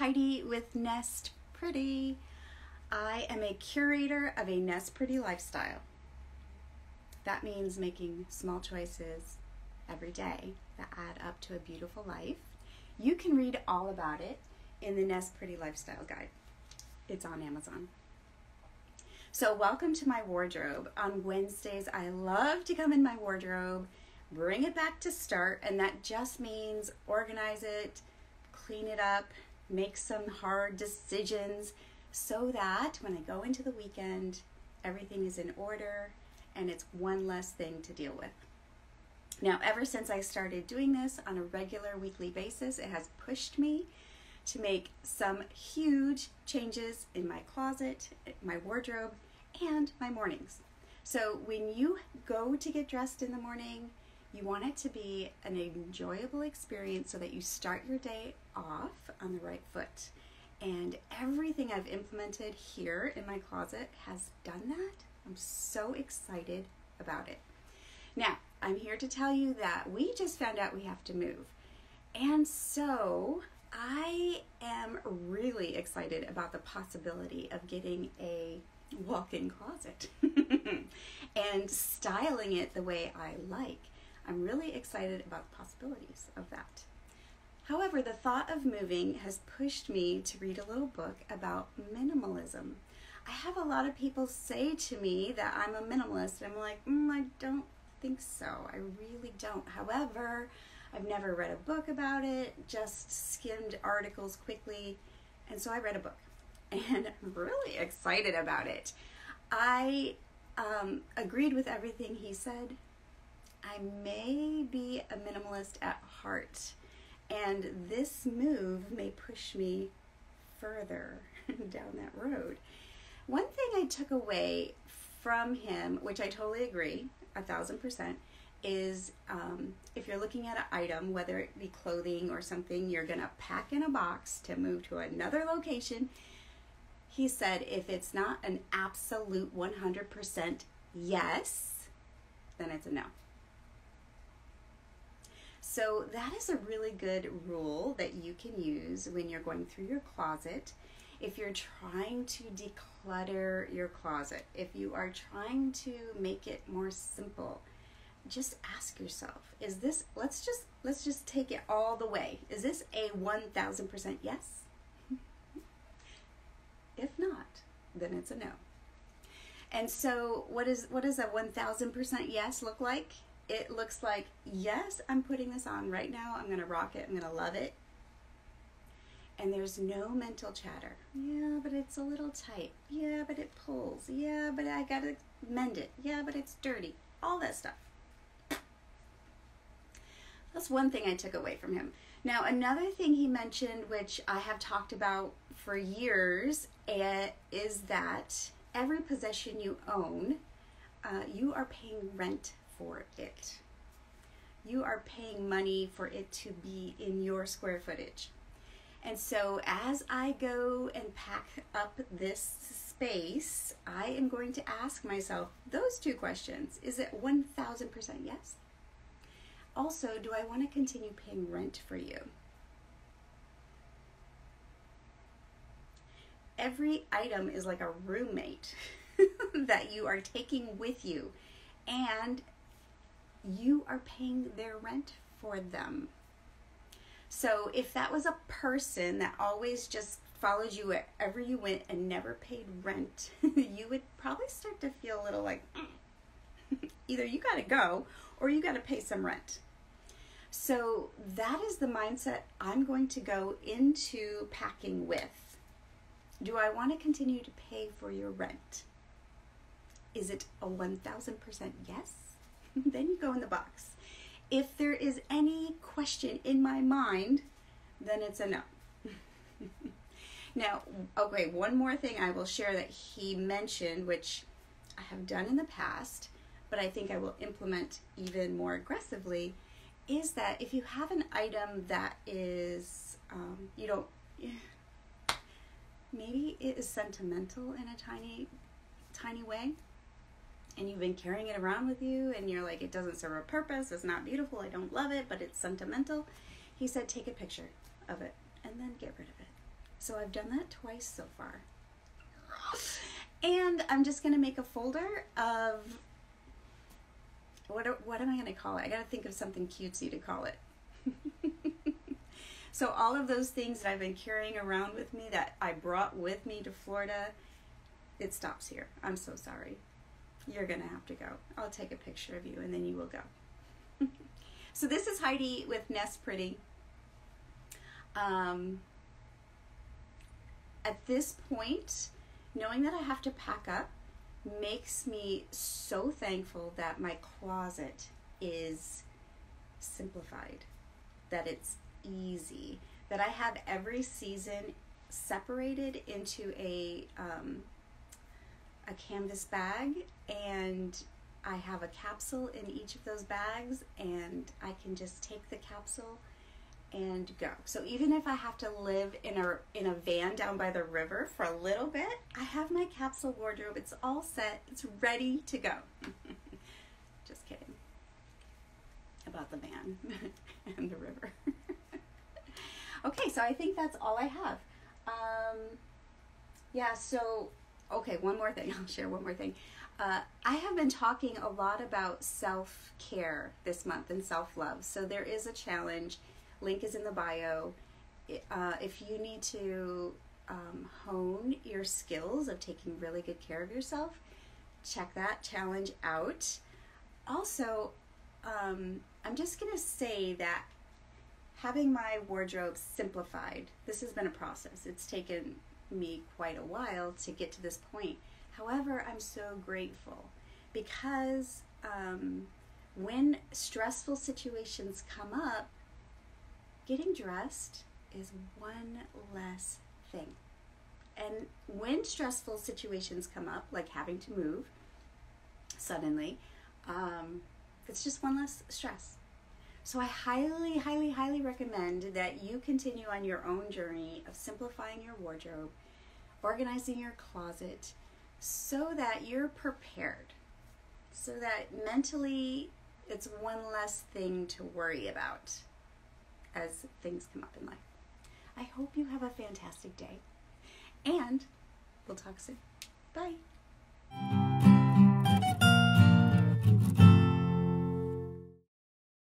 Heidi with Nest Pretty. I am a curator of a Nest Pretty lifestyle. That means making small choices every day that add up to a beautiful life. You can read all about it in the Nest Pretty Lifestyle Guide. It's on Amazon. So welcome to my wardrobe. On Wednesdays, I love to come in my wardrobe, bring it back to start, and that just means organize it, clean it up, make some hard decisions so that when I go into the weekend, everything is in order and it's one less thing to deal with. Now, ever since I started doing this on a regular weekly basis, it has pushed me to make some huge changes in my closet, my wardrobe, and my mornings. So when you go to get dressed in the morning, you want it to be an enjoyable experience so that you start your day off on the right foot. And everything I've implemented here in my closet has done that. I'm so excited about it. Now, I'm here to tell you that we just found out we have to move. And so I am really excited about the possibility of getting a walk-in closet and styling it the way I like. I'm really excited about the possibilities of that. However, the thought of moving has pushed me to read a little book about minimalism. I have a lot of people say to me that I'm a minimalist, and I'm like, I don't think so. I really don't. However, I've never read a book about it, just skimmed articles quickly, and so I read a book, and I'm really excited about it. I agreed with everything he said. I may be a minimalist at heart, and this move may push me further down that road. One thing I took away from him, which I totally agree, 1000%, is if you're looking at an item, whether it be clothing or something you're gonna pack in a box to move to another location, he said if it's not an absolute 100% yes, then it's a no. So that is a really good rule that you can use when you're going through your closet. If you're trying to declutter your closet, if you are trying to make it more simple, just ask yourself, is this, let's just take it all the way. Is this a 1000% yes? If not, then it's a no. And so what does a 1000% yes look like? It looks like, yes, I'm putting this on right now. I'm gonna rock it, I'm gonna love it. And there's no mental chatter. Yeah, but it's a little tight. Yeah, but it pulls. Yeah, but I gotta mend it. Yeah, but it's dirty. All that stuff. That's one thing I took away from him. Now, another thing he mentioned, which I have talked about for years, is that every possession you own, you are paying rent for it. You are paying money for it to be in your square footage. And so as I go and pack up this space, I am going to ask myself those two questions. Is it 1000% yes? Also, do I want to continue paying rent for you? Every item is like a roommate that you are taking with you, and you are paying their rent for them. So if that was a person that always just followed you wherever you went and never paid rent, you would probably start to feel a little like, either you gotta go or you gotta pay some rent. So that is the mindset I'm going to go into packing with. Do I wanna continue to pay for your rent? Is it a 1000% yes? Then you go in the box. If there is any question in my mind, then it's a no. Now, okay, one more thing I will share that he mentioned, which I have done in the past, but I think I will implement even more aggressively, is that if you have an item that is, maybe it is sentimental in a tiny way, and you've been carrying it around with you, and you're like, it doesn't serve a purpose, it's not beautiful, I don't love it, but it's sentimental. He said, take a picture of it, and then get rid of it. So I've done that twice so far. And I'm just gonna make a folder of, what am I gonna call it? I gotta think of something cutesy to call it. So all of those things that I've been carrying around with me that I brought with me to Florida, it stops here. I'm so sorry. You're gonna have to go. I'll take a picture of you and then you will go. So this is Heidi with Nest Pretty. At this point, knowing that I have to pack up makes me so thankful that my closet is simplified, that it's easy, that I have every season separated into a canvas bag, and I have a capsule in each of those bags, and I can just take the capsule and go. So even if I have to live in a van down by the river for a little bit, I have my capsule wardrobe. It's all set. It's ready to go. Just kidding about the van and the river. Okay, so I think that's all I have. Yeah, so, okay, one more thing. I'll share one more thing. I have been talking a lot about self-care this month and self-love. So there is a challenge. Link is in the bio. If you need to hone your skills of taking really good care of yourself, check that challenge out. Also, I'm just gonna say that having my wardrobe simplified, this has been a process. It's taken me quite a while to get to this point. However, I'm so grateful because when stressful situations come up, getting dressed is one less thing. And when stressful situations come up, like having to move suddenly, it's just one less stress. So I highly, highly, highly recommend that you continue on your own journey of simplifying your wardrobe, organizing your closet, so that you're prepared, so that mentally it's one less thing to worry about as things come up in life. I hope you have a fantastic day, and we'll talk soon. Bye.